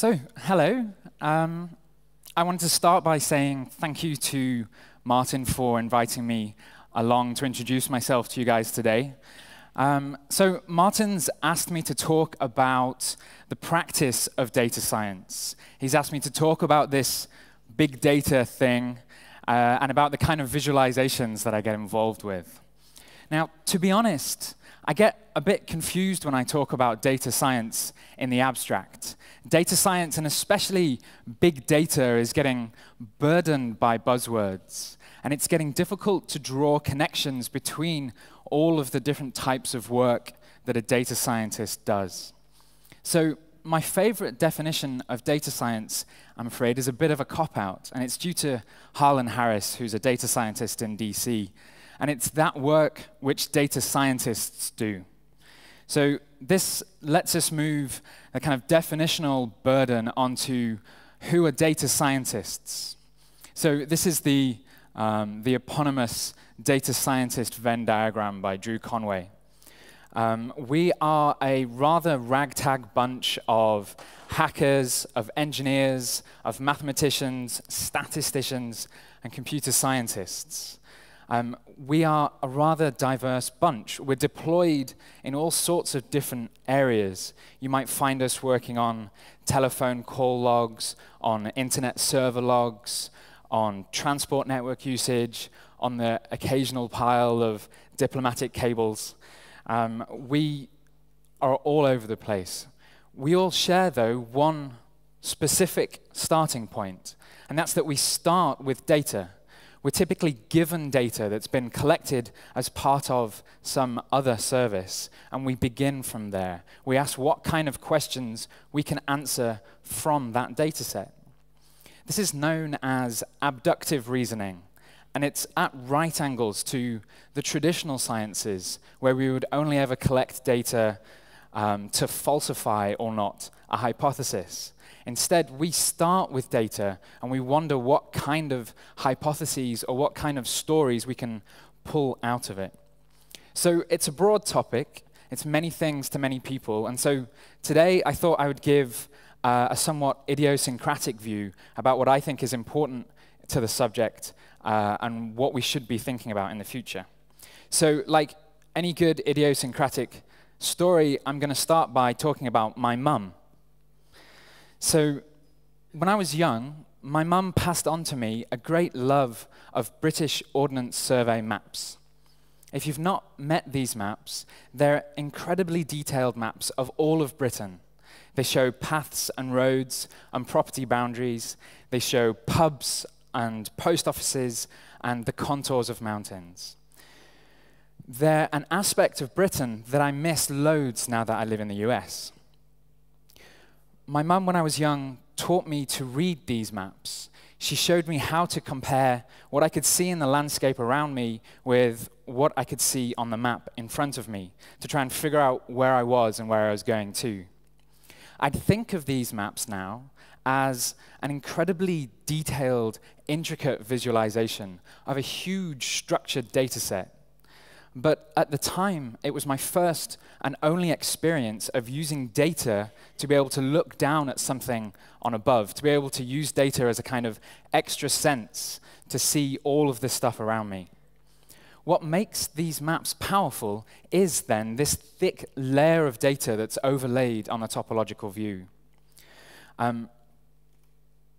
So, hello. I wanted to start by saying thank you to Martin for inviting me along to introduce myself to you guys today. So Martin's asked me to talk about the practice of data science. He's asked me to talk about this big data thing and about the kind of visualizations that I get involved with. Now, to be honest, I get a bit confused when I talk about data science in the abstract. Data science, and especially big data, is getting burdened by buzzwords. And it's getting difficult to draw connections between all of the different types of work that a data scientist does. So my favorite definition of data science, I'm afraid, is a bit of a cop-out. And it's due to Harlan Harris, who's a data scientist in DC. And it's that work which data scientists do. So this lets us move a kind of definitional burden onto who are data scientists. So this is the eponymous data scientist Venn diagram by Drew Conway. We are a rather ragtag bunch of hackers, of engineers, of mathematicians, statisticians, and computer scientists. We are a rather diverse bunch. We're deployed in all sorts of different areas. You might find us working on telephone call logs, on internet server logs, on transport network usage, on the occasional pile of diplomatic cables. We are all over the place. We all share, though, one specific starting point, and that's that we start with data. We're typically given data that's been collected as part of some other service, and we begin from there. We ask what kind of questions we can answer from that data set. This is known as abductive reasoning, and it's at right angles to the traditional sciences, where we would only ever collect data to falsify or not a hypothesis. Instead, we start with data, and we wonder what kind of hypotheses or what kind of stories we can pull out of it. So it's a broad topic. It's many things to many people. And so today, I thought I would give a somewhat idiosyncratic view about what I think is important to the subject and what we should be thinking about in the future. So like any good idiosyncratic story, I'm going to start by talking about my mum. So when I was young, my mum passed on to me a great love of British Ordnance Survey maps. If you've not met these maps, they're incredibly detailed maps of all of Britain. They show paths and roads and property boundaries. They show pubs and post offices and the contours of mountains. They're an aspect of Britain that I miss loads now that I live in the US. My mum, when I was young, taught me to read these maps. She showed me how to compare what I could see in the landscape around me with what I could see on the map in front of me to try and figure out where I was and where I was going to. I'd think of these maps now as an incredibly detailed, intricate visualization of a huge structured data set. But at the time, it was my first and only experience of using data to be able to look down at something on above, to be able to use data as a kind of extra sense to see all of the stuff around me. What makes these maps powerful is, then, this thick layer of data that's overlaid on a topological view.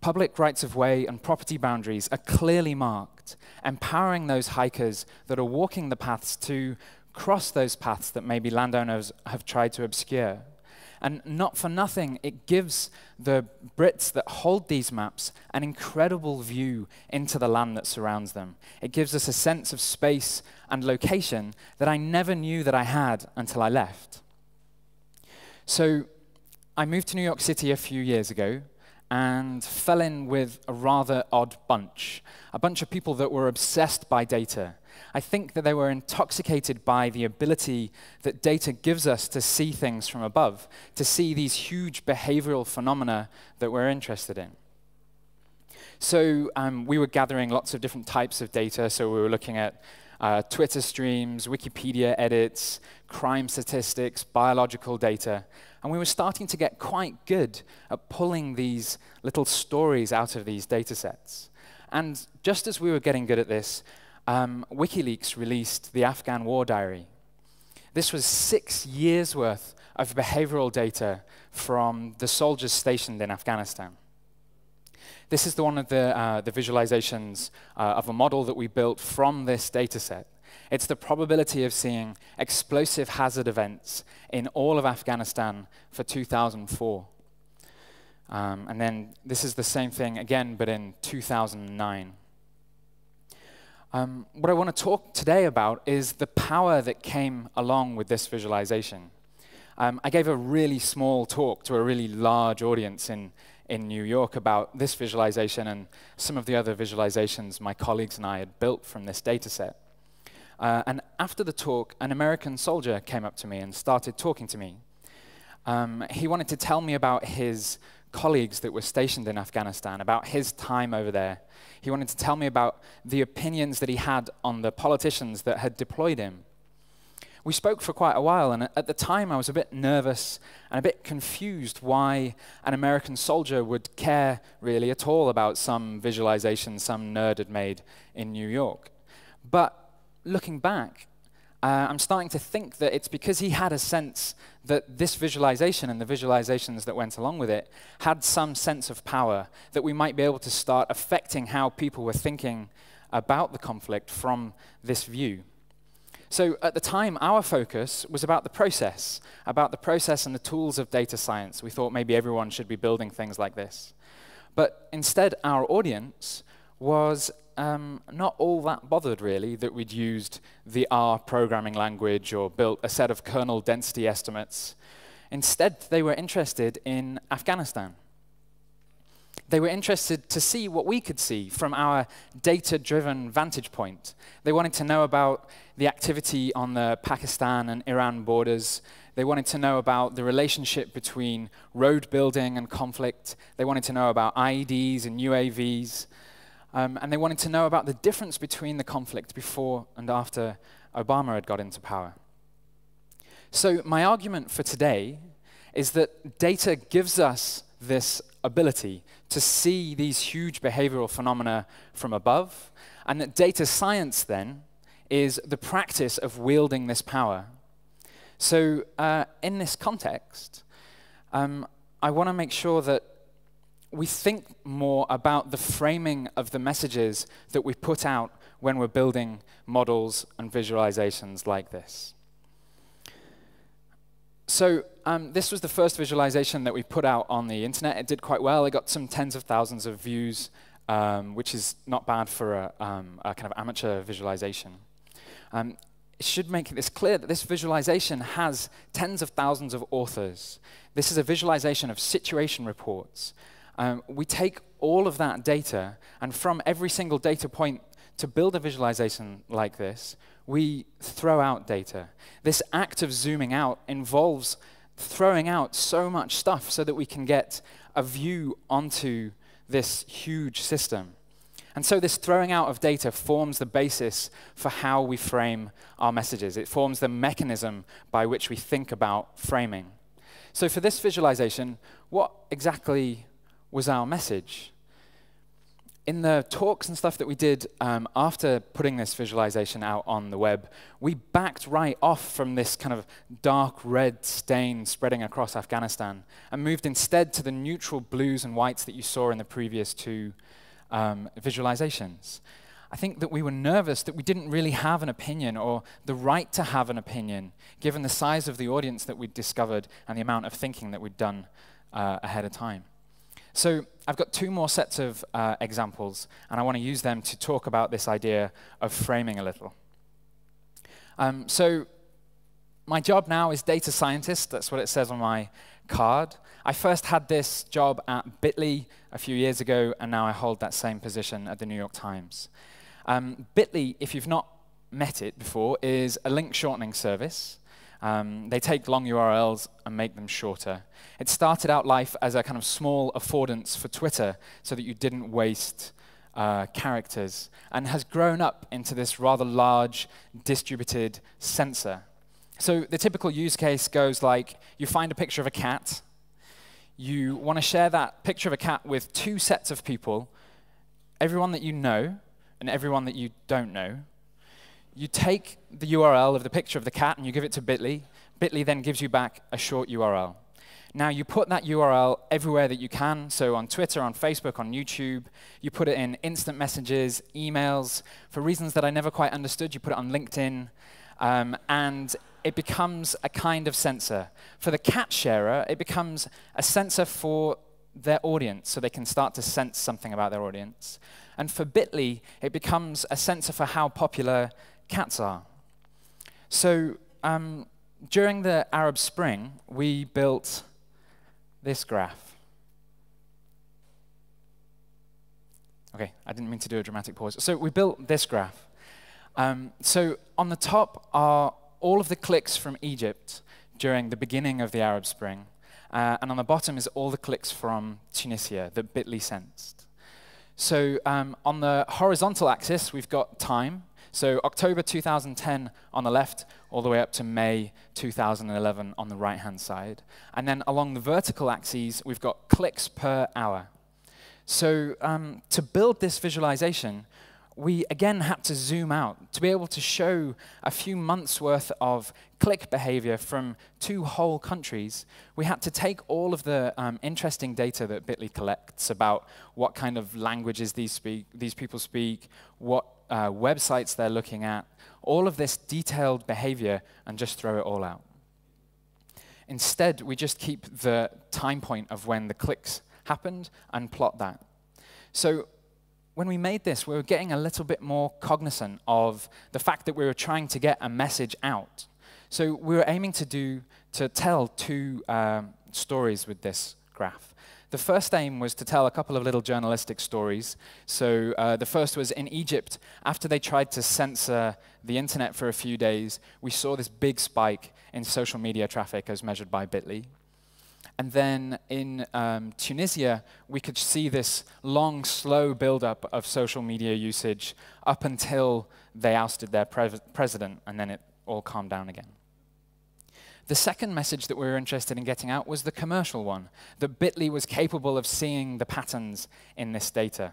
Public rights of way and property boundaries are clearly marked, empowering those hikers that are walking the paths to cross those paths that maybe landowners have tried to obscure. And not for nothing, it gives the Brits that hold these maps an incredible view into the land that surrounds them. It gives us a sense of space and location that I never knew that I had until I left. So I moved to New York City a few years ago and fell in with a rather odd bunch, a bunch of people that were obsessed by data. I think that they were intoxicated by the ability that data gives us to see things from above, to see these huge behavioral phenomena that we're interested in. So we were gathering lots of different types of data. So we were looking at Twitter streams, Wikipedia edits, crime statistics, biological data. And we were starting to get quite good at pulling these little stories out of these data sets. And just as we were getting good at this, WikiLeaks released the Afghan War Diary. This was 6 years' worth of behavioral data from the soldiers stationed in Afghanistan. This is one of the visualizations of a model that we built from this data set. It's the probability of seeing explosive hazard events in all of Afghanistan for 2004. And then this is the same thing again, but in 2009. What I want to talk today about is the power that came along with this visualization. I gave a really small talk to a really large audience in New York about this visualization and some of the other visualizations my colleagues and I had built from this data set. And after the talk, an American soldier came up to me and started talking to me. He wanted to tell me about his colleagues that were stationed in Afghanistan, about his time over there. He wanted to tell me about the opinions that he had on the politicians that had deployed him. We spoke for quite a while, and at the time I was a bit nervous and a bit confused why an American soldier would care really at all about some visualization some nerd had made in New York. But looking back, I'm starting to think that it's because he had a sense that this visualization and the visualizations that went along with it had some sense of power, that we might be able to start affecting how people were thinking about the conflict from this view. So at the time, our focus was about the process and the tools of data science. We thought maybe everyone should be building things like this. But instead, our audience was not all that bothered, really, that we'd used the R programming language or built a set of kernel density estimates. Instead, they were interested in Afghanistan. They were interested to see what we could see from our data-driven vantage point. They wanted to know about the activity on the Pakistan and Iran borders. They wanted to know about the relationship between road building and conflict. They wanted to know about IEDs and UAVs. And they wanted to know about the difference between the conflict before and after Obama had got into power. So my argument for today is that data gives us this ability to see these huge behavioral phenomena from above, and that data science, then, is the practice of wielding this power. So in this context, I want to make sure that we think more about the framing of the messages that we put out when we're building models and visualizations like this. So this was the first visualization that we put out on the internet. It did quite well. It got some tens of thousands of views, which is not bad for a kind of amateur visualization. It should make this clear that this visualization has tens of thousands of authors. This is a visualization of situation reports. We take all of that data, and from every single data point to build a visualization like this, we throw out data. This act of zooming out involves throwing out so much stuff so that we can get a view onto this huge system. And so this throwing out of data forms the basis for how we frame our messages. It forms the mechanism by which we think about framing. So for this visualization, what exactly was our message? In the talks and stuff that we did after putting this visualization out on the web, we backed right off from this kind of dark red stain spreading across Afghanistan and moved instead to the neutral blues and whites that you saw in the previous two visualizations. I think that we were nervous that we didn't really have an opinion or the right to have an opinion, given the size of the audience that we'd discovered and the amount of thinking that we'd done ahead of time. So I've got two more sets of examples, and I want to use them to talk about this idea of framing a little. So my job now is data scientist. That's what it says on my card. I first had this job at Bitly a few years ago, and now I hold that same position at The New York Times. Bitly, if you've not met it before, is a link shortening service. They take long URLs and make them shorter. It started out life as a kind of small affordance for Twitter so that you didn't waste characters, and has grown up into this rather large distributed sensor. So the typical use case goes like, you find a picture of a cat. You want to share that picture of a cat with two sets of people, everyone that you know and everyone that you don't know. You take the URL of the picture of the cat and you give it to Bitly. Bitly then gives you back a short URL. Now you put that URL everywhere that you can, so on Twitter, on Facebook, on YouTube. You put it in instant messages, emails. For reasons that I never quite understood, you put it on LinkedIn. And it becomes a kind of sensor. For the cat sharer, it becomes a sensor for their audience, so they can start to sense something about their audience. And for Bitly, it becomes a sensor for how popular cats are. So during the Arab Spring, we built this graph. OK, I didn't mean to do a dramatic pause. So we built this graph. So on the top are all of the clicks from Egypt during the beginning of the Arab Spring. And on the bottom is all the clicks from Tunisia that Bitly sensed. So on the horizontal axis, we've got time. So October 2010 on the left, all the way up to May 2011 on the right-hand side. And then along the vertical axes, we've got clicks per hour. So to build this visualization, we again had to zoom out to be able to show a few months' worth of click behavior from two whole countries. We had to take all of the interesting data that Bitly collects about what kind of languages these people speak, what websites they're looking at, all of this detailed behavior, and just throw it all out. Instead, we just keep the time point of when the clicks happened and plot that. So when we made this, we were getting a little bit more cognizant of the fact that we were trying to get a message out. So we were aiming to tell two stories with this graph. The first aim was to tell a couple of little journalistic stories. So the first was in Egypt, after they tried to censor the internet for a few days, we saw this big spike in social media traffic as measured by Bitly. And then in Tunisia, we could see this long, slow buildup of social media usage up until they ousted their president, and then it all calmed down again. The second message that we were interested in getting out was the commercial one, that Bitly was capable of seeing the patterns in this data.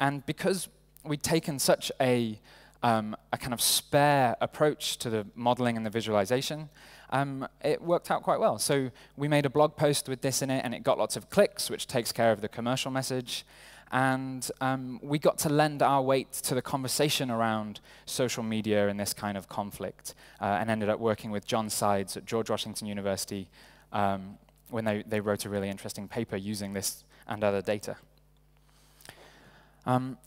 And because we'd taken such a kind of spare approach to the modeling and the visualization, it worked out quite well. So we made a blog post with this in it, and it got lots of clicks, which takes care of the commercial message. And we got to lend our weight to the conversation around social media and this kind of conflict, and ended up working with John Sides at George Washington University when they wrote a really interesting paper using this and other data.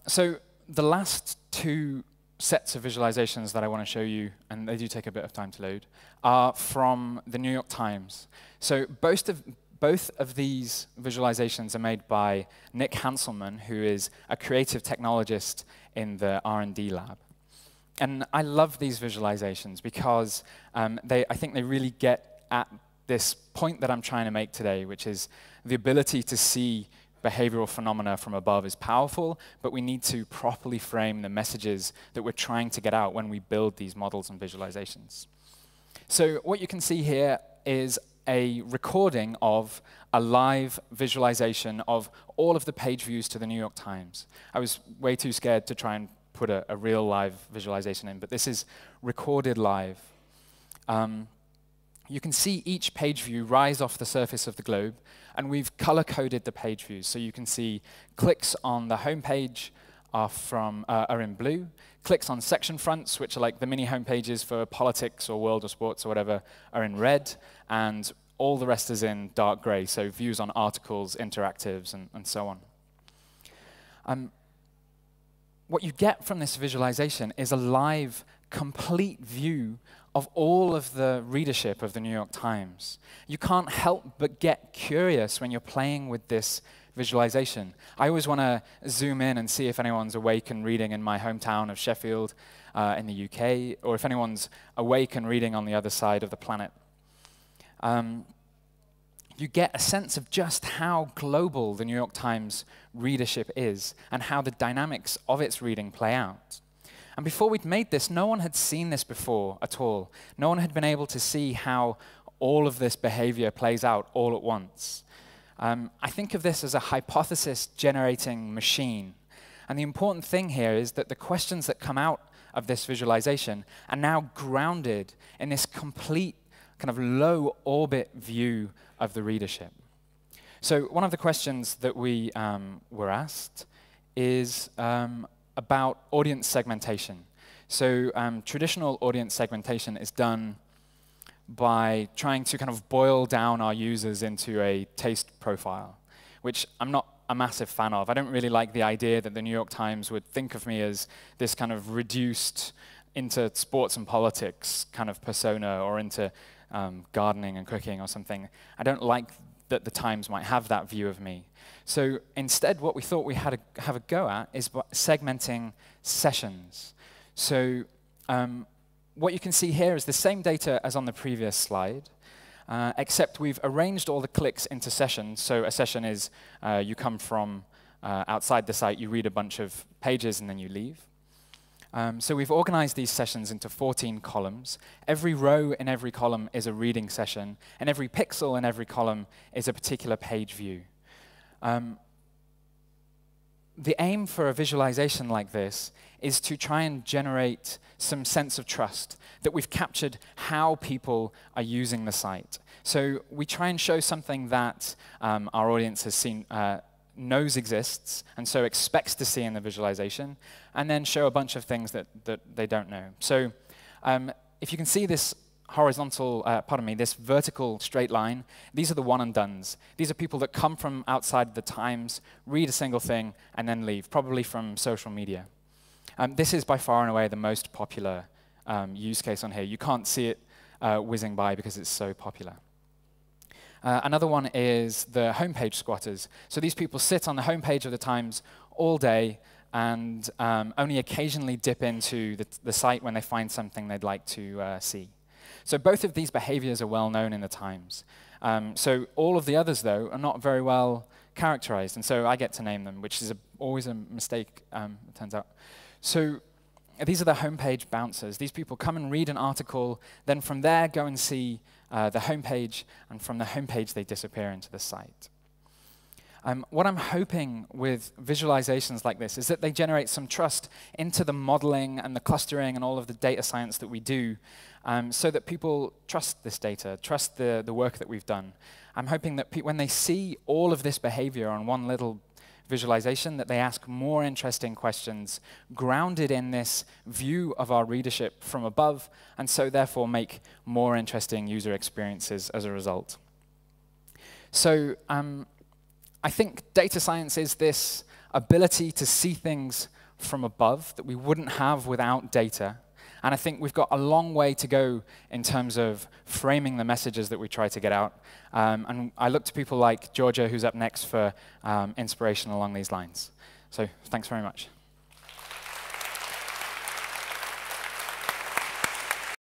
So the last two sets of visualizations that I want to show you, and they do take a bit of time to load, are from The New York Times. So both of these visualizations are made by Nick Hanselman, who is a creative technologist in the R&D lab. And I love these visualizations because I think they really get at this point that I'm trying to make today, which is the ability to see behavioral phenomena from above is powerful, but we need to properly frame the messages that we're trying to get out when we build these models and visualizations. So what you can see here is a recording of a live visualization of all of the page views to the New York Times. I was way too scared to try and put a real live visualization in, but this is recorded live. You can see each page view rise off the surface of the globe, and we've color-coded the page views. So you can see clicks on the home page are in blue, clicks on section fronts, which are like the mini home pages for politics or world or sports or whatever, are in red, and all the rest is in dark gray, so views on articles, interactives, and so on. What you get from this visualization is a live, complete view of all of the readership of the New York Times. You can't help but get curious when you're playing with this visualization. I always want to zoom in and see if anyone's awake and reading in my hometown of Sheffield in the UK, or if anyone's awake and reading on the other side of the planet. You get a sense of just how global the New York Times readership is and how the dynamics of its reading play out. And before we'd made this, no one had seen this before at all. No one had been able to see how all of this behavior plays out all at once. I think of this as a hypothesis-generating machine. And the important thing here is that the questions that come out of this visualization are now grounded in this complete kind of low-orbit view of the readership. So one of the questions that we were asked is about audience segmentation. So traditional audience segmentation is done by trying to kind of boil down our users into a taste profile, which I'm not a massive fan of. I don't really like the idea that the New York Times would think of me as this kind of reduced into sports and politics kind of persona, or into gardening and cooking or something. I don't like that the Times might have that view of me. So instead, what we thought we had to have a go at is segmenting sessions. So what you can see here is the same data as on the previous slide, except we've arranged all the clicks into sessions. So a session is you come from outside the site, you read a bunch of pages, and then you leave. So we've organized these sessions into 14 columns. Every row in every column is a reading session, and every pixel in every column is a particular page view. The aim for a visualization like this is to try and generate some sense of trust that we've captured how people are using the site. So we try and show something that our audience has seen, knows exists, and so expects to see in the visualization, and then show a bunch of things that they don't know. So if you can see this horizontal, this vertical straight line, these are the one and dones. These are people that come from outside the Times, read a single thing, and then leave, probably from social media. This is by far and away the most popular use case on here. You can't see it whizzing by because it's so popular. Another one is the homepage squatters. So these people sit on the homepage of the Times all day and only occasionally dip into the site when they find something they'd like to see. So both of these behaviors are well known in the Times. So all of the others, though, are not very well characterized, and so I get to name them, which is always a mistake, it turns out. So these are the homepage bouncers. These people come and read an article, then from there go and see the homepage, and from the homepage they disappear into the site. What I'm hoping with visualizations like this is that they generate some trust into the modeling and the clustering and all of the data science that we do, so that people trust this data, trust the work that we've done. I'm hoping that when they see all of this behavior on one little visualization, that they ask more interesting questions grounded in this view of our readership from above, and so therefore make more interesting user experiences as a result. So I think data science is this ability to see things from above that we wouldn't have without data. And I think we've got a long way to go in terms of framing the messages that we try to get out. And I look to people like Georgia, who's up next, for inspiration along these lines. So thanks very much.